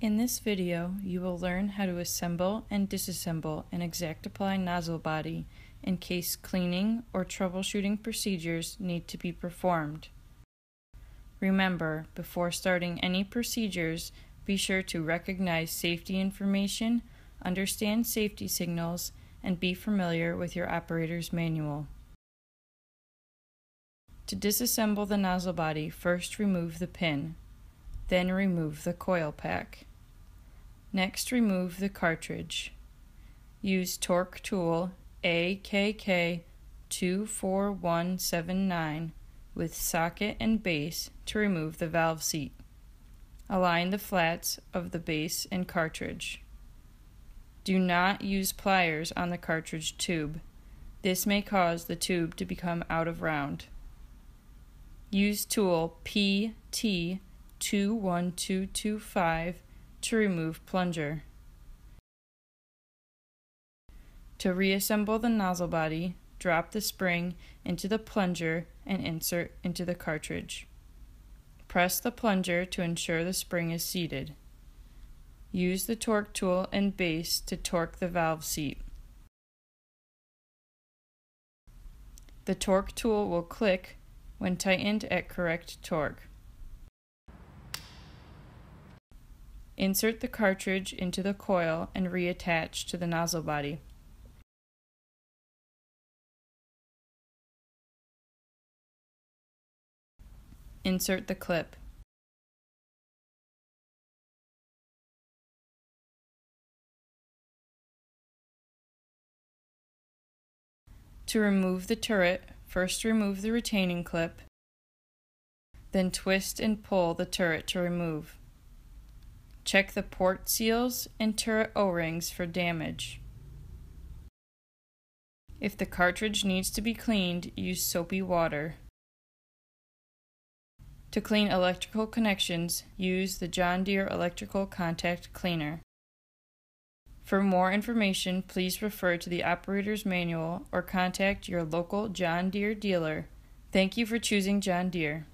In this video, you will learn how to assemble and disassemble an ExactApply nozzle body in case cleaning or troubleshooting procedures need to be performed. Remember, before starting any procedures, be sure to recognize safety information, understand safety signals, and be familiar with your operator's manual. To disassemble the nozzle body, first remove the pin, then remove the coil pack. Next, remove the cartridge. Use torque tool AKK24179 with socket and base to remove the valve seat. Align the flats of the base and cartridge. Do not use pliers on the cartridge tube. This may cause the tube to become out of round. Use tool PT21225 to remove plunger. To reassemble the nozzle body, drop the spring into the plunger and insert into the cartridge. Press the plunger to ensure the spring is seated. Use the torque tool and base to torque the valve seat. The torque tool will click when tightened at correct torque. Insert the cartridge into the coil and reattach to the nozzle body. Insert the clip. To remove the turret, first remove the retaining clip, then twist and pull the turret to remove. Check the port seals and turret O-rings for damage. If the cartridge needs to be cleaned, use soapy water. To clean electrical connections, use the John Deere electrical contact cleaner. For more information, please refer to the operator's manual or contact your local John Deere dealer. Thank you for choosing John Deere.